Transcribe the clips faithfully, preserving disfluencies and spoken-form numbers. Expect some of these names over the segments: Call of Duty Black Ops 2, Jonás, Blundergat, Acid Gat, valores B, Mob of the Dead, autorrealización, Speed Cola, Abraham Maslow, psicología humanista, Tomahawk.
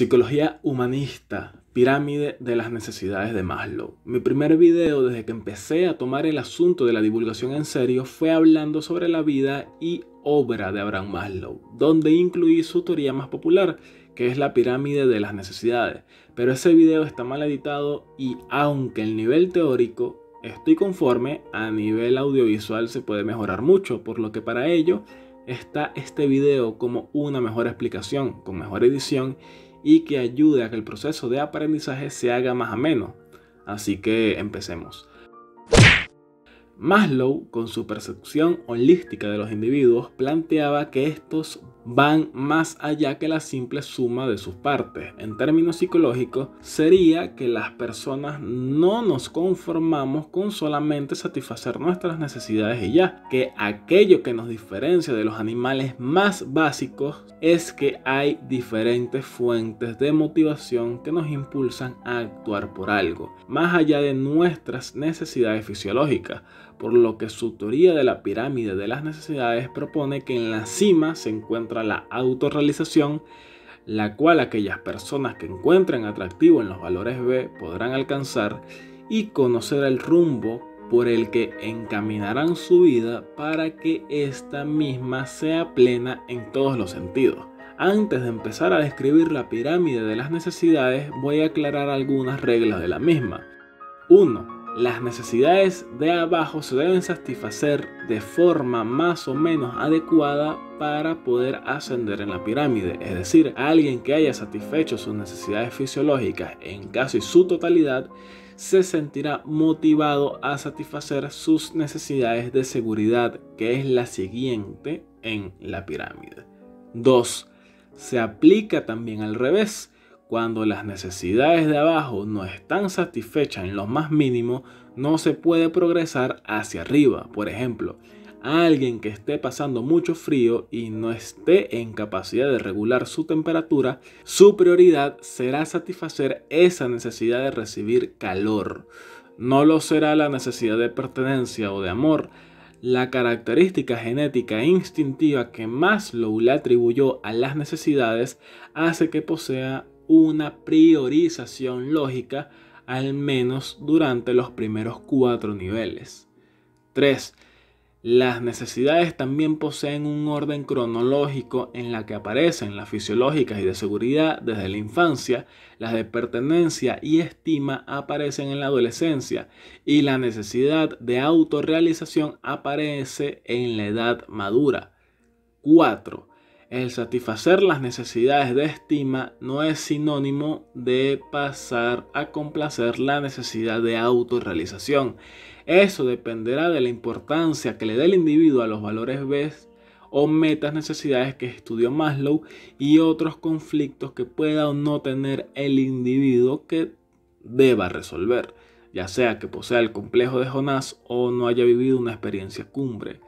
Psicología humanista, pirámide de las necesidades de Maslow. Mi primer video desde que empecé a tomar el asunto de la divulgación en serio fue hablando sobre la vida y obra de Abraham Maslow, donde incluí su teoría más popular, que es la pirámide de las necesidades. Pero ese video está mal editado y aunque el nivel teórico estoy conforme, a nivel audiovisual se puede mejorar mucho, por lo que para ello está este video como una mejor explicación, con mejor edición y que ayude a que el proceso de aprendizaje se haga más ameno. Así que empecemos. Maslow, con su percepción holística de los individuos, planteaba que estos van más allá que la simple suma de sus partes. En términos psicológicos, sería que las personas no nos conformamos con solamente satisfacer nuestras necesidades y ya, que aquello que nos diferencia de los animales más básicos es que hay diferentes fuentes de motivación que nos impulsan a actuar por algo, más allá de nuestras necesidades fisiológicas. Por lo que su teoría de la pirámide de las necesidades propone que en la cima se encuentra la autorrealización, la cual aquellas personas que encuentren atractivo en los valores B podrán alcanzar y conocer el rumbo por el que encaminarán su vida para que esta misma sea plena en todos los sentidos. Antes de empezar a describir la pirámide de las necesidades, voy a aclarar algunas reglas de la misma. uno. Las necesidades de abajo se deben satisfacer de forma más o menos adecuada para poder ascender en la pirámide. Es decir, alguien que haya satisfecho sus necesidades fisiológicas en casi su totalidad se sentirá motivado a satisfacer sus necesidades de seguridad, que es la siguiente en la pirámide. dos. Se aplica también al revés. Cuando las necesidades de abajo no están satisfechas en lo más mínimo, no se puede progresar hacia arriba. Por ejemplo, alguien que esté pasando mucho frío y no esté en capacidad de regular su temperatura, su prioridad será satisfacer esa necesidad de recibir calor. No lo será la necesidad de pertenencia o de amor. La característica genética e instintiva que Maslow le atribuyó a las necesidades hace que posea una priorización lógica, al menos durante los primeros cuatro niveles. tres. Las necesidades también poseen un orden cronológico en la que aparecen las fisiológicas y de seguridad desde la infancia, las de pertenencia y estima aparecen en la adolescencia y la necesidad de autorrealización aparece en la edad madura. cuatro. El satisfacer las necesidades de estima no es sinónimo de pasar a complacer la necesidad de autorrealización. Eso dependerá de la importancia que le dé el individuo a los valores B o metas necesidades que estudió Maslow y otros conflictos que pueda o no tener el individuo que deba resolver, ya sea que posea el complejo de Jonás o no haya vivido una experiencia cumbre,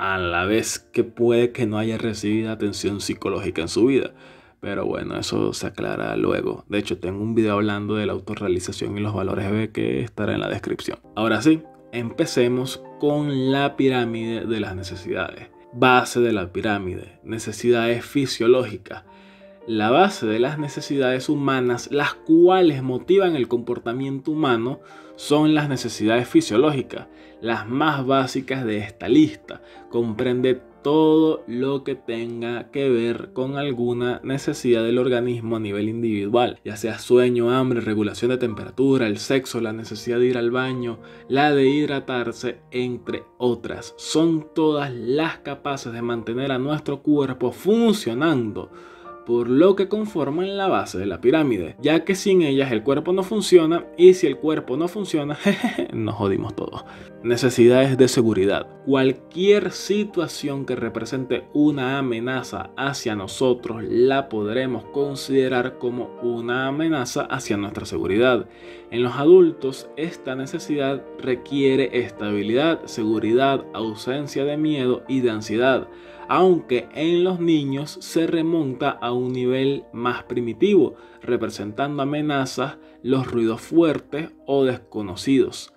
a la vez que puede que no haya recibido atención psicológica en su vida. Pero bueno, eso se aclara luego. De hecho, tengo un video hablando de la autorrealización y los valores B que estará en la descripción. Ahora sí, empecemos con la pirámide de las necesidades. Base de la pirámide, necesidades fisiológicas. La base de las necesidades humanas, las cuales motivan el comportamiento humano, son las necesidades fisiológicas, las más básicas de esta lista. Comprende todo lo que tenga que ver con alguna necesidad del organismo a nivel individual, ya sea sueño, hambre, regulación de temperatura, el sexo, la necesidad de ir al baño, la de hidratarse, entre otras. Son todas las capaces de mantener a nuestro cuerpo funcionando, por lo que conforman la base de la pirámide, ya que sin ellas el cuerpo no funciona y si el cuerpo no funciona, jeje, nos jodimos todos. Necesidades de seguridad. Cualquier situación que represente una amenaza hacia nosotros la podremos considerar como una amenaza hacia nuestra seguridad. En los adultos esta necesidad requiere estabilidad, seguridad, ausencia de miedo y de ansiedad, aunque en los niños se remonta a un nivel más primitivo, representando amenazas, los ruidos fuertes o desconocidos.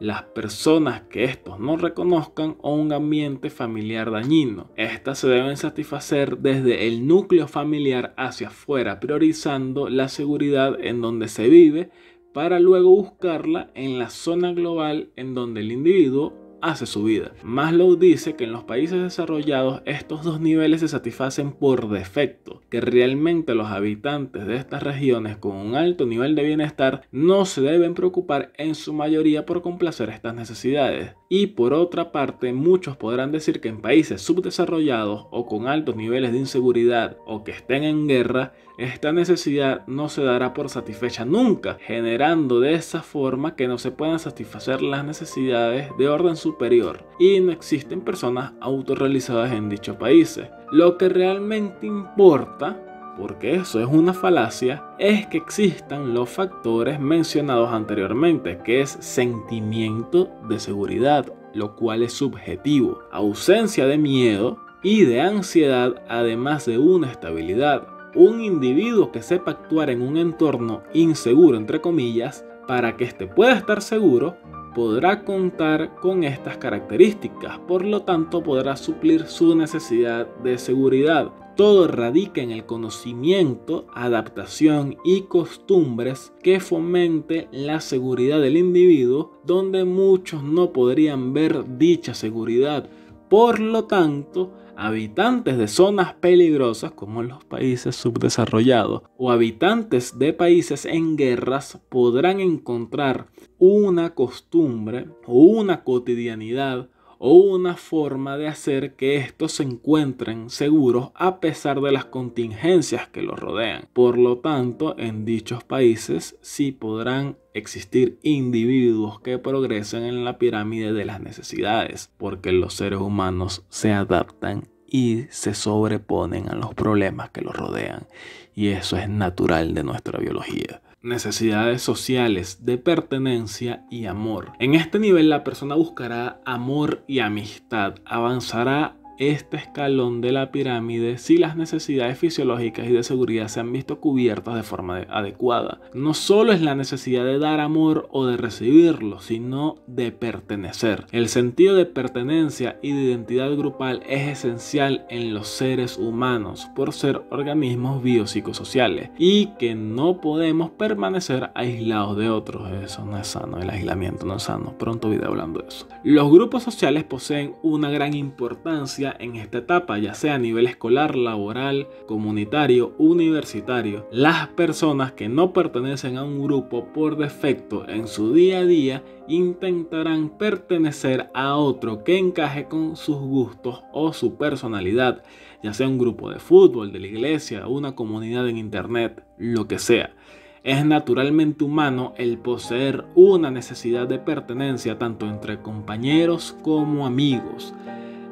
las personas que estos no reconozcan o un ambiente familiar dañino. Estas se deben satisfacer desde el núcleo familiar hacia afuera, priorizando la seguridad en donde se vive para luego buscarla en la zona global en donde el individuo hace su vida. Maslow dice que en los países desarrollados estos dos niveles se satisfacen por defecto, que realmente los habitantes de estas regiones con un alto nivel de bienestar no se deben preocupar en su mayoría por complacer estas necesidades. Y por otra parte, muchos podrán decir que en países subdesarrollados o con altos niveles de inseguridad o que estén en guerra, esta necesidad no se dará por satisfecha nunca, generando de esa forma que no se puedan satisfacer las necesidades de orden superior superior y no existen personas autorrealizadas en dichos países. Lo que realmente importa, porque eso es una falacia, es que existan los factores mencionados anteriormente, que es sentimiento de seguridad, lo cual es subjetivo, ausencia de miedo y de ansiedad, además de una estabilidad. Un individuo que sepa actuar en un entorno inseguro, entre comillas, para que éste pueda estar seguro, podrá contar con estas características, por lo tanto podrá suplir su necesidad de seguridad. Todo radica en el conocimiento, adaptación y costumbres que fomente la seguridad del individuo, donde muchos no podrían ver dicha seguridad. Por lo tanto, habitantes de zonas peligrosas como los países subdesarrollados o habitantes de países en guerras podrán encontrar una costumbre o una cotidianidad o una forma de hacer que estos se encuentren seguros a pesar de las contingencias que los rodean. Por lo tanto, en dichos países sí podrán existir individuos que progresen en la pirámide de las necesidades, porque los seres humanos se adaptan y se sobreponen a los problemas que los rodean, y eso es natural de nuestra biología. Necesidades sociales de pertenencia y amor. En este nivel la persona buscará amor y amistad. Avanzará este escalón de la pirámide si las necesidades fisiológicas y de seguridad se han visto cubiertas de forma adecuada. No solo es la necesidad de dar amor o de recibirlo, sino de pertenecer. El sentido de pertenencia y de identidad grupal es esencial en los seres humanos por ser organismos biopsicosociales y que no podemos permanecer aislados de otros. Eso no es sano, el aislamiento no es sano. Pronto video hablando de eso. Los grupos sociales poseen una gran importancia en esta etapa, ya sea a nivel escolar, laboral, comunitario, universitario. Las personas que no pertenecen a un grupo por defecto en su día a día intentarán pertenecer a otro que encaje con sus gustos o su personalidad, ya sea un grupo de fútbol, de la iglesia, una comunidad en internet, lo que sea. Es naturalmente humano el poseer una necesidad de pertenencia tanto entre compañeros como amigos.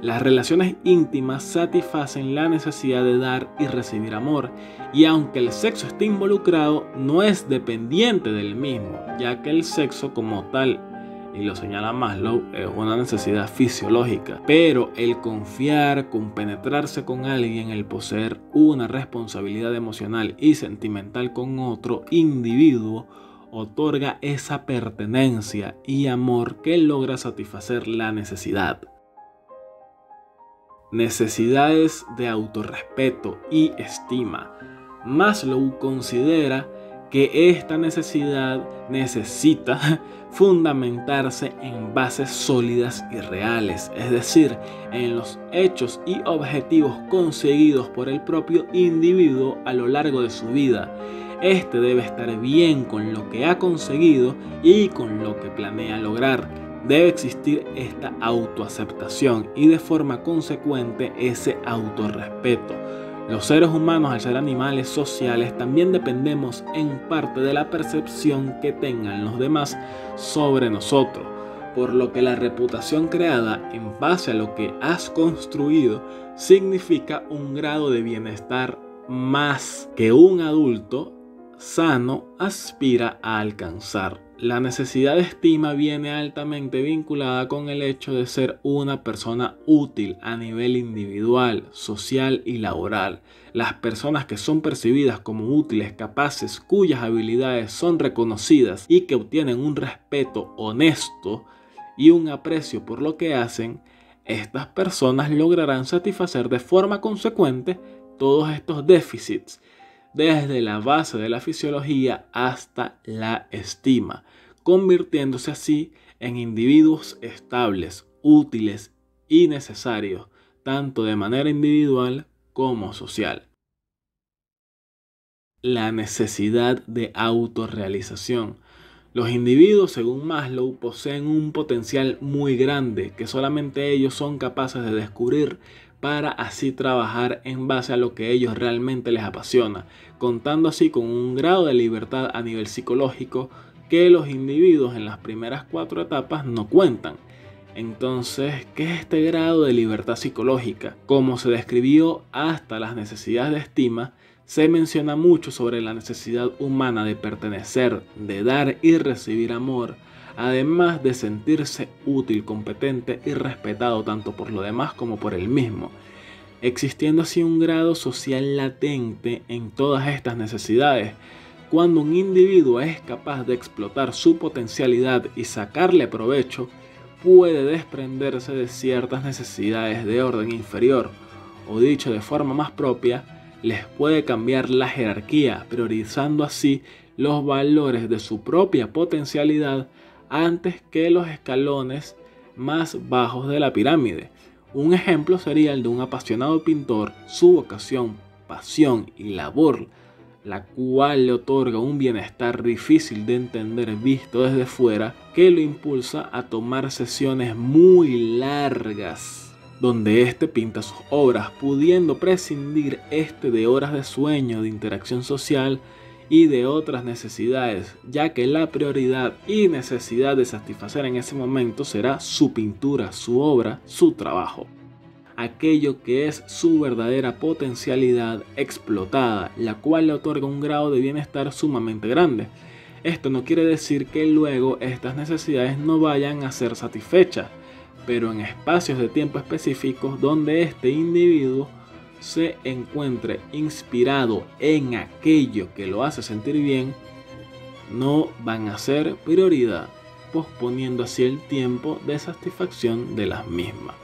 Las relaciones íntimas satisfacen la necesidad de dar y recibir amor, y aunque el sexo esté involucrado, no es dependiente del mismo, ya que el sexo como tal, y lo señala Maslow, es una necesidad fisiológica. Pero el confiar, compenetrarse con alguien, el poseer una responsabilidad emocional y sentimental con otro individuo, otorga esa pertenencia y amor que logra satisfacer la necesidad. Necesidades de autorrespeto y estima. Maslow considera que esta necesidad necesita fundamentarse en bases sólidas y reales, es decir, en los hechos y objetivos conseguidos por el propio individuo a lo largo de su vida. Este debe estar bien con lo que ha conseguido y con lo que planea lograr. Debe existir esta autoaceptación y de forma consecuente ese autorrespeto. Los seres humanos, al ser animales sociales, también dependemos en parte de la percepción que tengan los demás sobre nosotros, por lo que la reputación creada en base a lo que has construido significa un grado de bienestar más que un adulto sano aspira a alcanzar. La necesidad de estima viene altamente vinculada con el hecho de ser una persona útil a nivel individual, social y laboral. Las personas que son percibidas como útiles, capaces, cuyas habilidades son reconocidas y que obtienen un respeto honesto, y un aprecio por lo que hacen, estas personas lograrán satisfacer de forma consecuente todos estos déficits, desde la base de la fisiología hasta la estima, convirtiéndose así en individuos estables, útiles y necesarios, tanto de manera individual como social. La necesidad de autorrealización. Los individuos, según Maslow, poseen un potencial muy grande que solamente ellos son capaces de descubrir para así trabajar en base a lo que ellos realmente les apasiona, contando así con un grado de libertad a nivel psicológico que los individuos en las primeras cuatro etapas no cuentan. Entonces, ¿qué es este grado de libertad psicológica? Como se describió hasta las necesidades de estima, se menciona mucho sobre la necesidad humana de pertenecer, de dar y recibir amor, además de sentirse útil, competente y respetado tanto por los demás como por él mismo, existiendo así un grado social latente en todas estas necesidades. Cuando un individuo es capaz de explotar su potencialidad y sacarle provecho, puede desprenderse de ciertas necesidades de orden inferior, o dicho de forma más propia, les puede cambiar la jerarquía, priorizando así los valores de su propia potencialidad antes que los escalones más bajos de la pirámide. Un ejemplo sería el de un apasionado pintor. Su vocación, pasión y labor, la cual le otorga un bienestar difícil de entender visto desde fuera, que lo impulsa a tomar sesiones muy largas, donde éste pinta sus obras, pudiendo prescindir este de horas de sueño, de interacción social y de otras necesidades, ya que la prioridad y necesidad de satisfacer en ese momento será su pintura, su obra, su trabajo. Aquello que es su verdadera potencialidad explotada, la cual le otorga un grado de bienestar sumamente grande. Esto no quiere decir que luego estas necesidades no vayan a ser satisfechas, pero en espacios de tiempo específicos donde este individuo se encuentre inspirado en aquello que lo hace sentir bien, no van a ser prioridad, posponiendo así el tiempo de satisfacción de las mismas.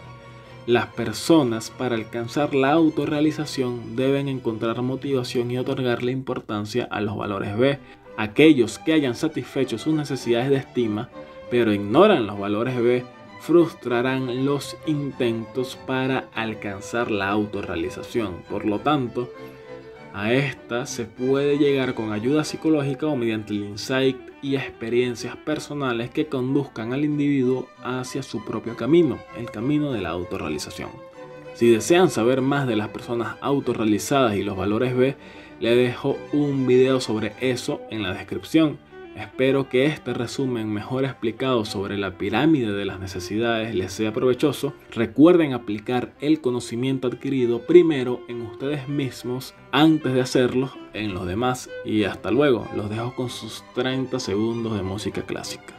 Las personas, para alcanzar la autorrealización, deben encontrar motivación y otorgarle importancia a los valores B. Aquellos que hayan satisfecho sus necesidades de estima, pero ignoran los valores B, frustrarán los intentos para alcanzar la autorrealización. Por lo tanto, a esta se puede llegar con ayuda psicológica o mediante el insight y experiencias personales que conduzcan al individuo hacia su propio camino, el camino de la autorrealización. Si desean saber más de las personas autorrealizadas y los valores B, les dejo un video sobre eso en la descripción. Espero que este resumen mejor explicado sobre la pirámide de las necesidades les sea provechoso. Recuerden aplicar el conocimiento adquirido primero en ustedes mismos antes de hacerlo en los demás. Y hasta luego, los dejo con sus treinta segundos de música clásica.